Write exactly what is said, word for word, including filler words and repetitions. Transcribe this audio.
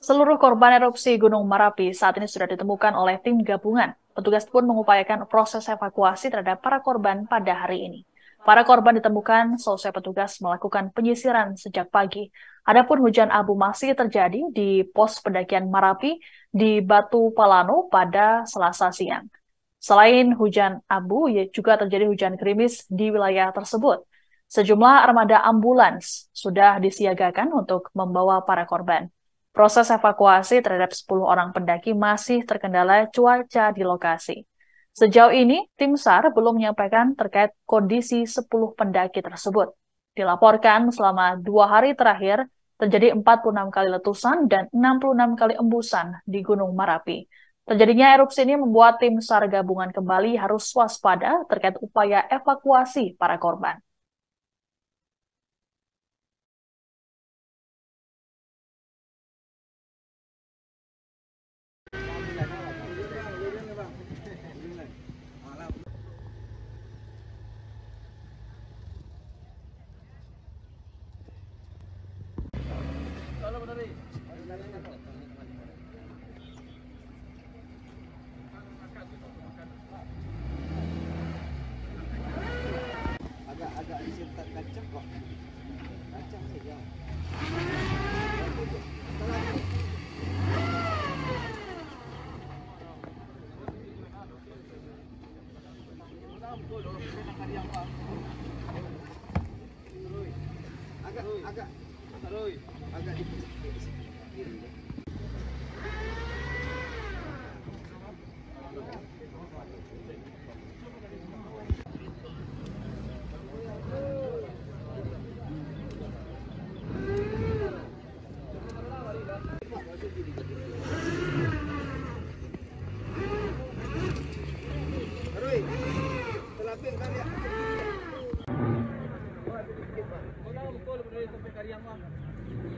Seluruh korban erupsi Gunung Marapi saat ini sudah ditemukan oleh tim gabungan. Petugas pun mengupayakan proses evakuasi terhadap para korban pada hari ini. Para korban ditemukan selesai petugas melakukan penyisiran sejak pagi. Adapun hujan abu masih terjadi di pos pendakian Marapi di Batu Palano pada Selasa siang. Selain hujan abu, juga terjadi hujan gerimis di wilayah tersebut. Sejumlah armada ambulans sudah disiagakan untuk membawa para korban. Proses evakuasi terhadap sepuluh orang pendaki masih terkendala cuaca di lokasi. Sejauh ini, tim SAR belum menyampaikan terkait kondisi sepuluh pendaki tersebut. Dilaporkan selama dua hari terakhir, terjadi empat puluh enam kali letusan dan enam puluh enam kali embusan di Gunung Marapi. Terjadinya erupsi ini membuat tim SAR gabungan kembali harus waspada terkait upaya evakuasi para korban. Agak agak agak